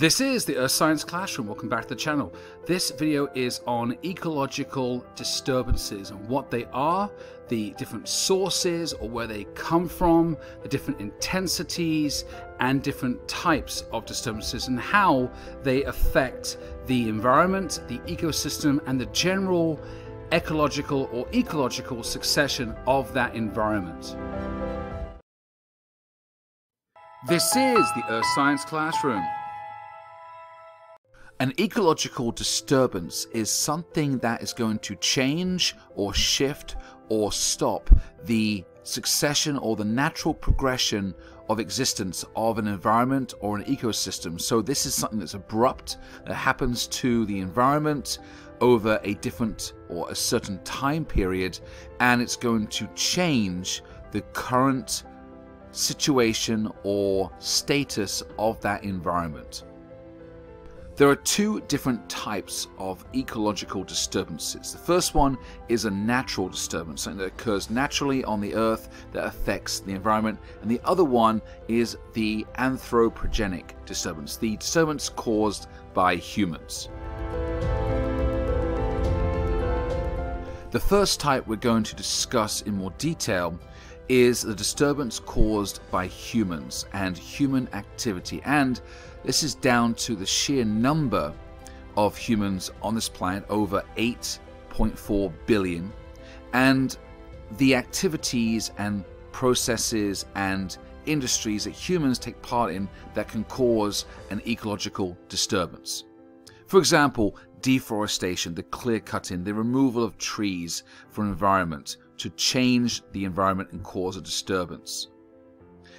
This is the Earth Science Classroom. Welcome back to the channel. This video is on ecological disturbances and what they are, the different sources or where they come from, the different intensities and different types of disturbances and how they affect the environment, the ecosystem and the general ecological or ecological succession of that environment. This is the Earth Science Classroom. An ecological disturbance is something that is going to change or shift or stop the succession or the natural progression of existence of an environment or an ecosystem. So this is something that's abrupt, that happens to the environment over a different or a certain time period, and it's going to change the current situation or status of that environment. There are two different types of ecological disturbances. The first one is a natural disturbance, something that occurs naturally on the earth that affects the environment, and the other one is the anthropogenic disturbance, the disturbance caused by humans. The first type we're going to discuss in more detail is the disturbance caused by humans and human activity, and this is down to the sheer number of humans on this planet, over 8.4 billion, and the activities and processes and industries that humans take part in that can cause an ecological disturbance. For example, deforestation, the clear-cutting, the removal of trees from the environment to change the environment and cause a disturbance.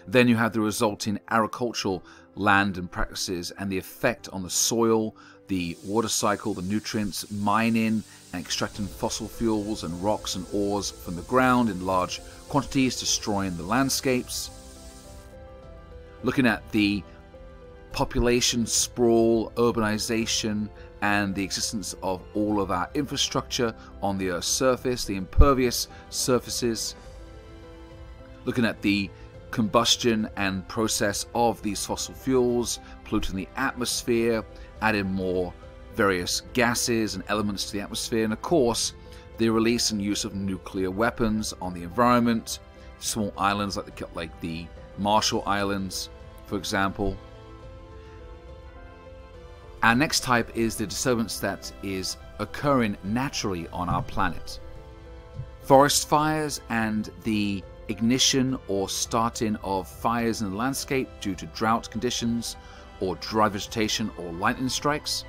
Then you have the resulting agricultural land and practices and the effect on the soil, the water cycle, the nutrients, mining and extracting fossil fuels and rocks and ores from the ground in large quantities, destroying the landscapes. Looking at the population sprawl, urbanization, and the existence of all of our infrastructure on the Earth's surface, the impervious surfaces. Looking at the combustion and process of these fossil fuels, polluting the atmosphere, adding more various gases and elements to the atmosphere, and of course the release and use of nuclear weapons on the environment, small islands like the Marshall Islands, for example. Our next type is the disturbance that is occurring naturally on our planet. Forest fires and the ignition or starting of fires in the landscape due to drought conditions or dry vegetation or lightning strikes.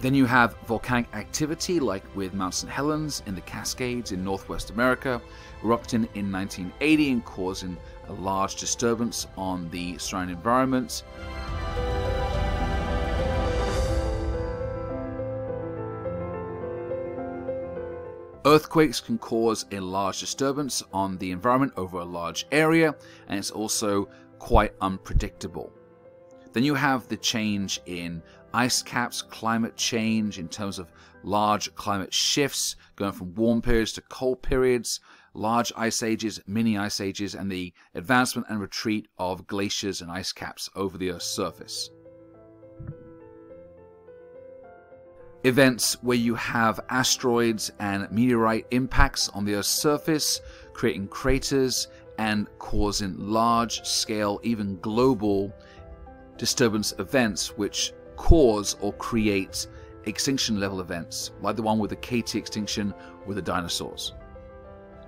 Then you have volcanic activity like with Mount St Helens in the Cascades in Northwest America, erupting in 1980 and causing a large disturbance on the surrounding environment. Earthquakes can cause a large disturbance on the environment over a large area, and it's also quite unpredictable. Then you have the change in ice caps, climate change in terms of large climate shifts, going from warm periods to cold periods, large ice ages, mini ice ages, and the advancement and retreat of glaciers and ice caps over the Earth's surface. Events where you have asteroids and meteorite impacts on the Earth's surface, creating craters and causing large-scale, even global disturbance events which cause or create extinction-level events, like the one with the KT extinction with the dinosaurs.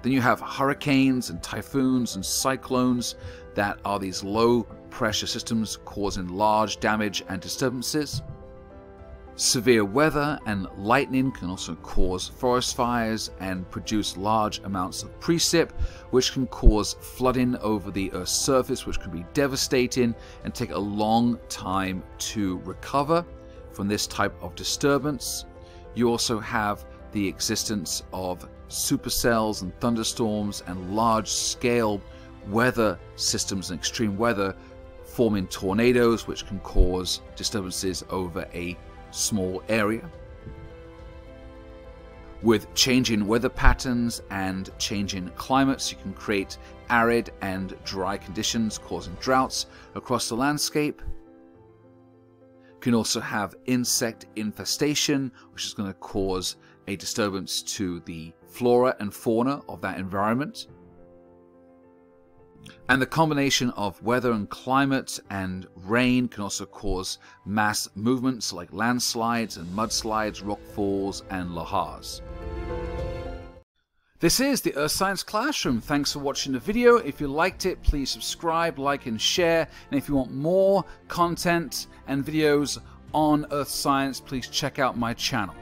Then you have hurricanes and typhoons and cyclones that are these low-pressure systems causing large damage and disturbances. Severe weather and lightning can also cause forest fires and produce large amounts of precip, which can cause flooding over the Earth's surface, which can be devastating and take a long time to recover from this type of disturbance. You also have the existence of supercells and thunderstorms and large-scale weather systems and extreme weather forming tornadoes, which can cause disturbances over a small area. With changing weather patterns and changing climates, you can create arid and dry conditions causing droughts across the landscape. You can also have insect infestation, which is going to cause a disturbance to the flora and fauna of that environment. And the combination of weather and climate and rain can also cause mass movements like landslides and mudslides, rockfalls and lahars. This is the Earth Science Classroom. Thanks for watching the video. If you liked it, please subscribe, like and share. And if you want more content and videos on Earth Science, please check out my channel.